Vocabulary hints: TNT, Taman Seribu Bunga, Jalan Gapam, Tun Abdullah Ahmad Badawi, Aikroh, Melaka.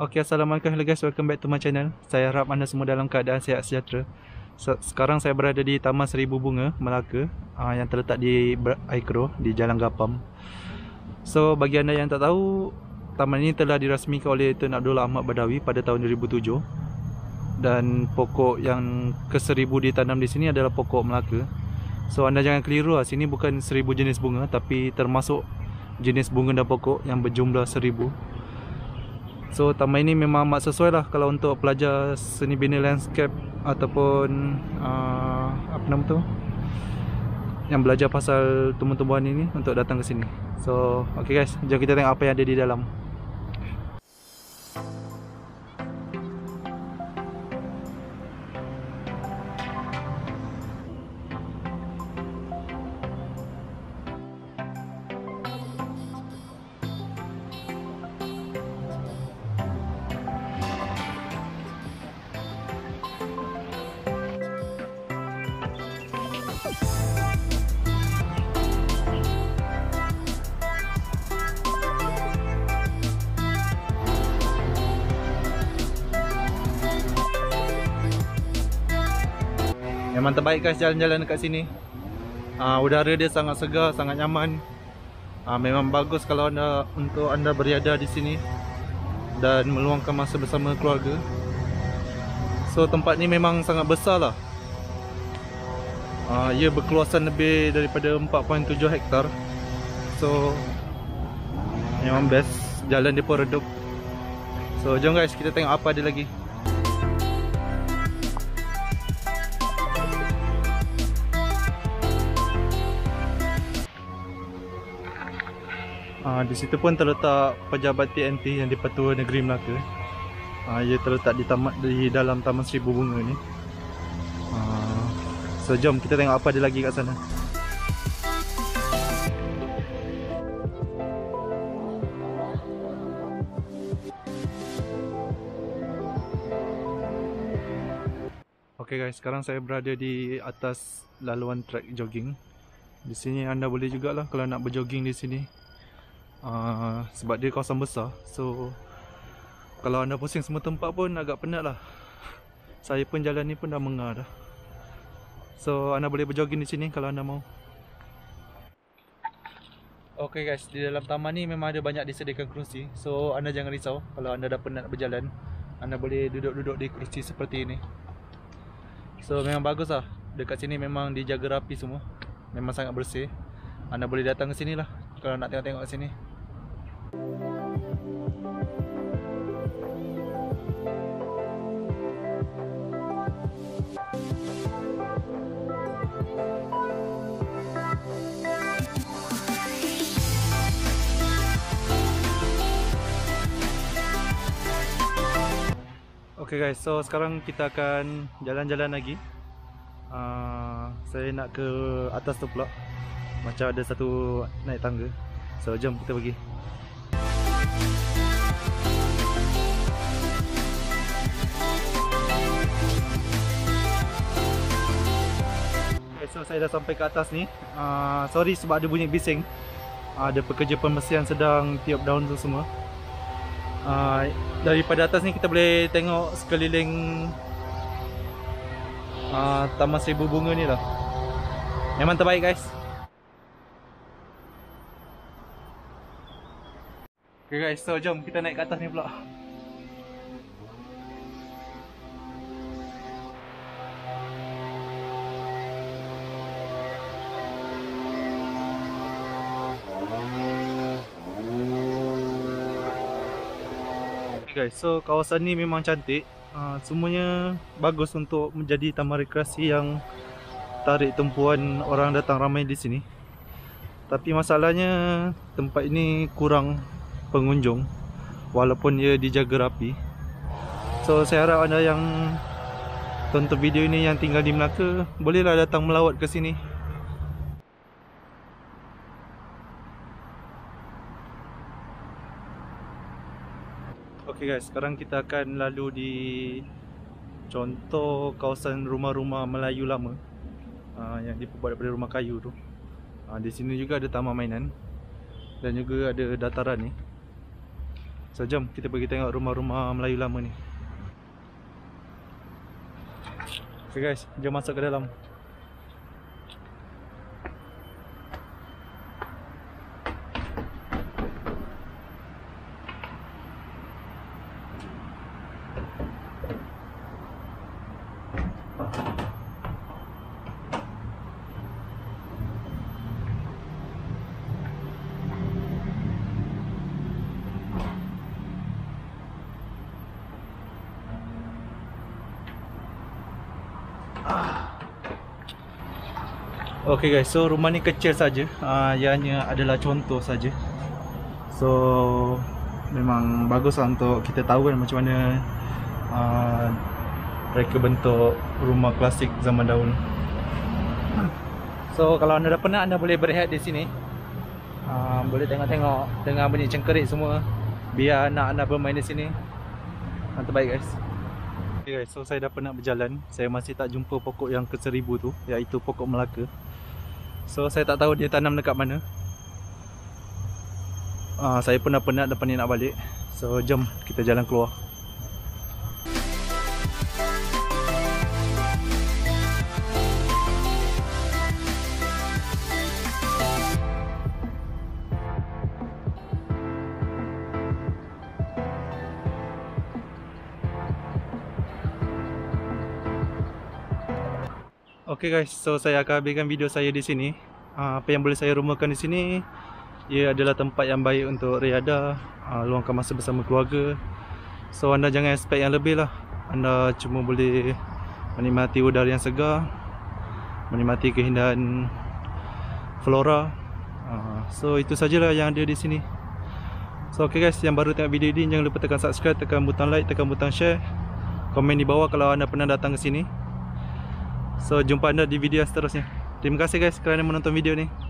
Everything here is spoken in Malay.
Ok, assalamualaikum hello guys, welcome back to my channel. Saya harap anda semua dalam keadaan sihat sejahtera. Sekarang saya berada di Taman Seribu Bunga, Melaka, yang terletak di Aikroh, di Jalan Gapam. So, bagi anda yang tak tahu, taman ini telah dirasmikan oleh Tun Abdullah Ahmad Badawi pada tahun 2007. Dan pokok yang ke-1000 ditanam di sini adalah pokok Melaka. So, anda jangan keliru lah, sini bukan 1000 jenis bunga, tapi termasuk jenis bunga dan pokok yang berjumlah 1000. So, taman ini memang amat sesuai lah kalau untuk pelajar seni bina landscape ataupun apa nama tu, yang belajar pasal tumbuhan-tumbuhan ini untuk datang ke sini. So, ok guys, jom kita tengok apa yang ada di dalam. Memang terbaik guys jalan-jalan dekat sini. Udara dia sangat segar, sangat nyaman. Memang bagus kalau anda untuk anda beriada di sini dan meluangkan masa bersama keluarga. So, tempat ni memang sangat besar lah. Ia berkeluasan lebih daripada 4.7 hektar. So, memang best. Jalan dia pun redup. So, jom guys kita tengok apa ada lagi. Di situ pun terletak pejabat TNT yang dipertua negeri Melaka. Ia terletak di dalam Taman Seribu Bunga ni. So, jom kita tengok apa ada lagi kat sana. Ok guys, sekarang saya berada di atas laluan trek jogging. Di sini anda boleh jugalah kalau nak berjoging di sini. Sebab dia kawasan besar, so kalau anda pusing semua tempat pun agak penat lah. Saya pun jalan ni pun dah mengar dah. So, anda boleh berjoging di sini kalau anda mahu. Ok guys, di dalam taman ni memang ada banyak disediakan kerusi. So, anda jangan risau kalau anda dah penat berjalan. Anda boleh duduk-duduk di kerusi seperti ini. So, memang bagus lah. Dekat sini memang dijaga rapi semua. Memang sangat bersih. Anda boleh datang ke sini lah kalau nak tengok-tengok ke sini. Ok guys, so sekarang kita akan jalan-jalan lagi. Saya nak ke atas tu pula. Macam ada satu naik tangga. So, jom kita pergi. Okay, so saya dah sampai ke atas ni. Sorry sebab ada bunyi bising. Ada pekerja pembersihan sedang tiup daun tu semua. Daripada atas ni kita boleh tengok sekeliling Taman Seribu Bunga ni lah. Memang terbaik guys. Ok guys, so jom kita naik ke atas ni pula. Ok guys, so kawasan ni memang cantik. Semuanya bagus untuk menjadi taman rekreasi yang tarik tumpuan orang datang ramai di sini. Tapi masalahnya tempat ini kurang pengunjung walaupun ia dijaga rapi. So, saya harap anda yang tonton video ini yang tinggal di Melaka bolehlah datang melawat ke sini. Ok guys, sekarang kita akan lalu di contoh kawasan rumah-rumah Melayu lama yang dibuat daripada rumah kayu tu. Di sini juga ada taman mainan dan juga ada dataran ni. So jom kita pergi tengok rumah-rumah Melayu lama ni. Okay guys, jom masuk ke dalam. Ok guys, so rumah ni kecil saja, ianya adalah contoh saja. So memang baguslah untuk kita tahu kan macam mana mereka bentuk rumah klasik zaman dahulu. So kalau anda dah penat, anda boleh berehat di sini, boleh tengok-tengok dengar bunyi cengkerik semua, biar anak anda bermain di sini. Terbaik guys. Okay guys, so saya dah penat berjalan. Saya masih tak jumpa pokok yang ke-1000 tu, iaitu pokok Melaka. So saya tak tahu dia tanam dekat mana. Saya pun dah penat, depan ni nak balik. So jom kita jalan keluar. Ok guys, so saya akan habiskan video saya di sini. Apa yang boleh saya rumakan di sini, ia adalah tempat yang baik untuk riadah, luangkan masa bersama keluarga. So anda jangan expect yang lebih lah. Anda cuma boleh menikmati udara yang segar, menikmati keindahan flora. So itu sajalah yang ada di sini. So ok guys, yang baru tengok video ini, jangan lupa tekan subscribe, tekan butang like, tekan butang share, komen di bawah kalau anda pernah datang ke sini. So jumpa anda di video seterusnya. Terima kasih guys kerana menonton video ni.